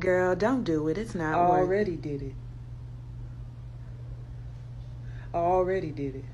Girl, don't do it. It's not worth it. I already did it.